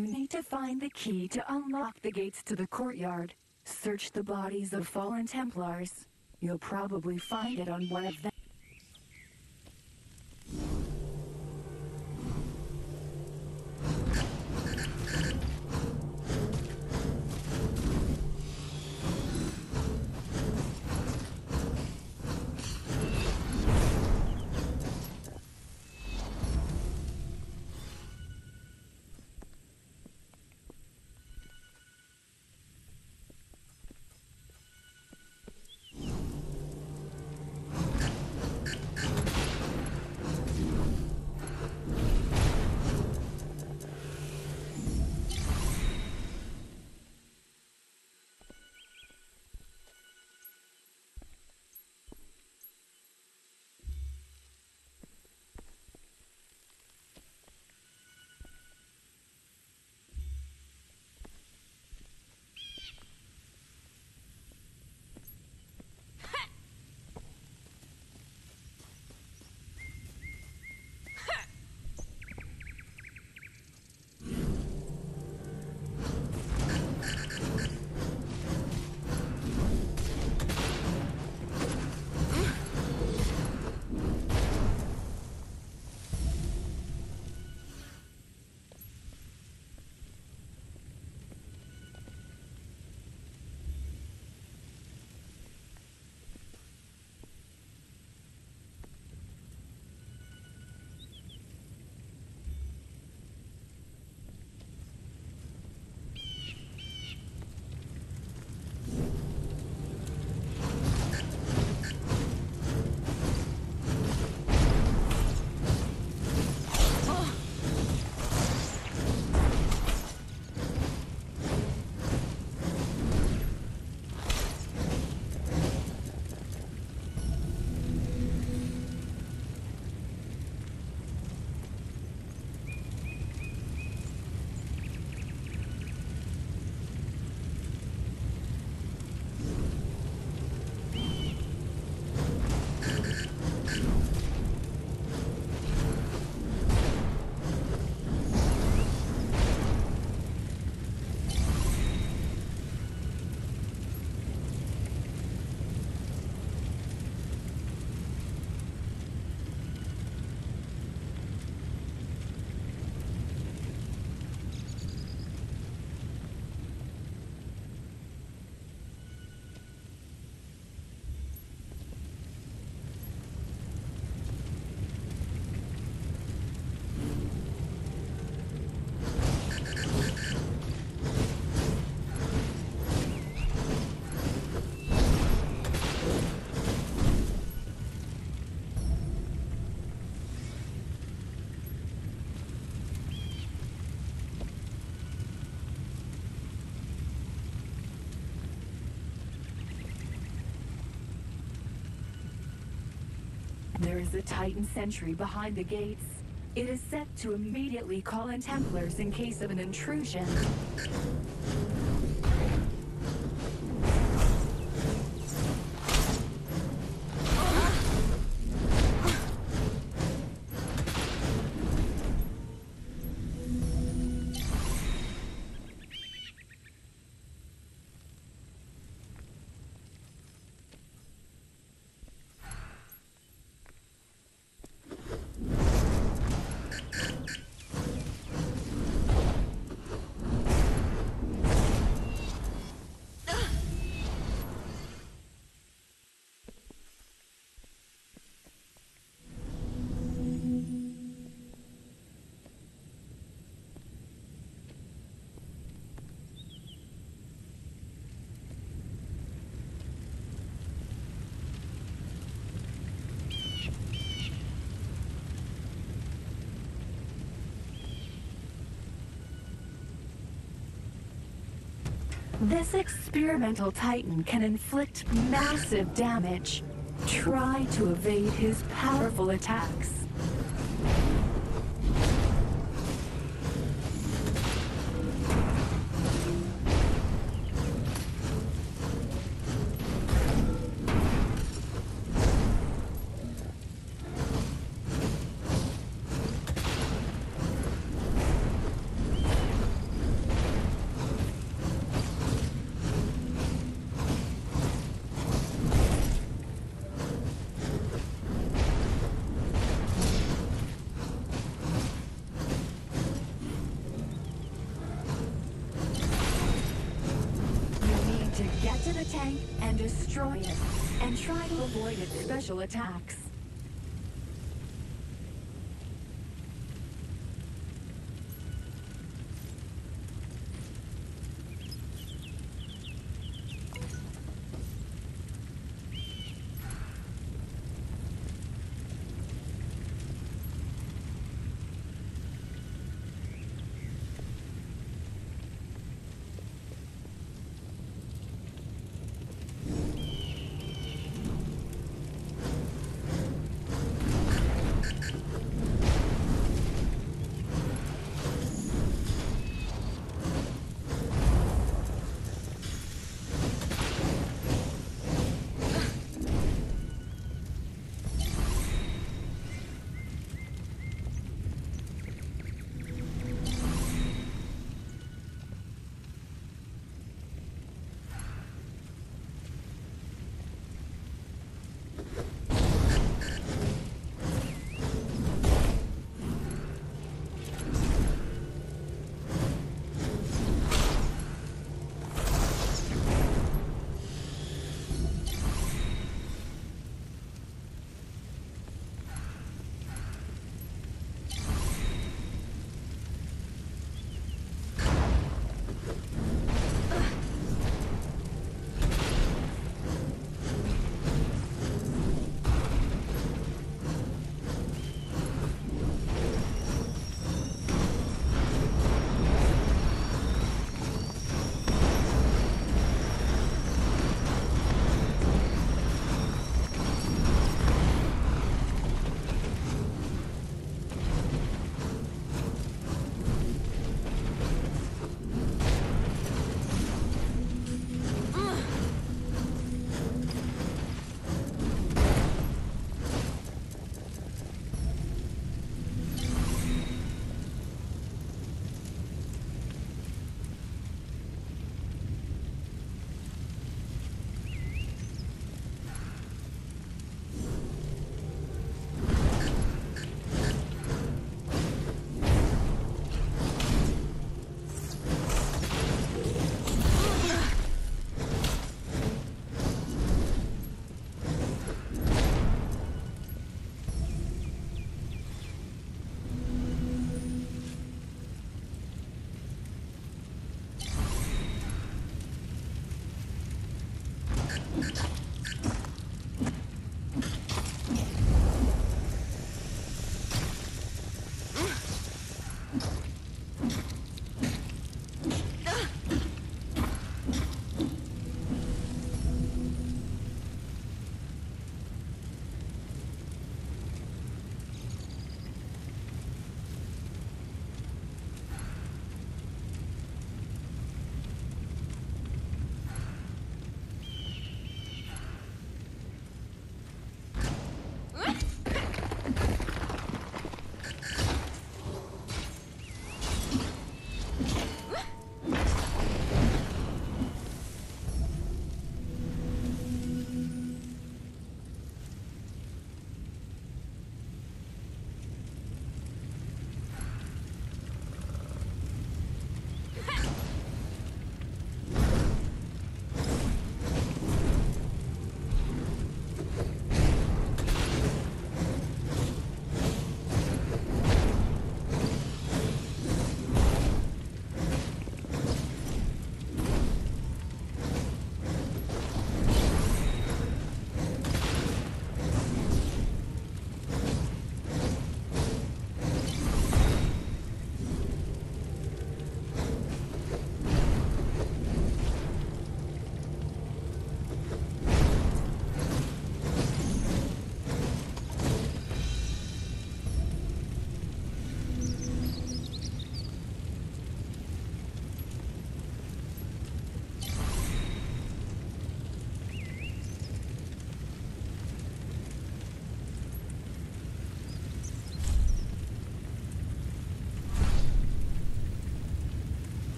You need to find the key to unlock the gates to the courtyard. Search the bodies of fallen Templars. You'll probably find it on one of them. There is a Titan sentry behind the gates. It is set to immediately call in Templars in case of an intrusion. This experimental Titan can inflict massive damage. Try to evade his powerful attacks. and destroy it, and try to avoid its special attacks.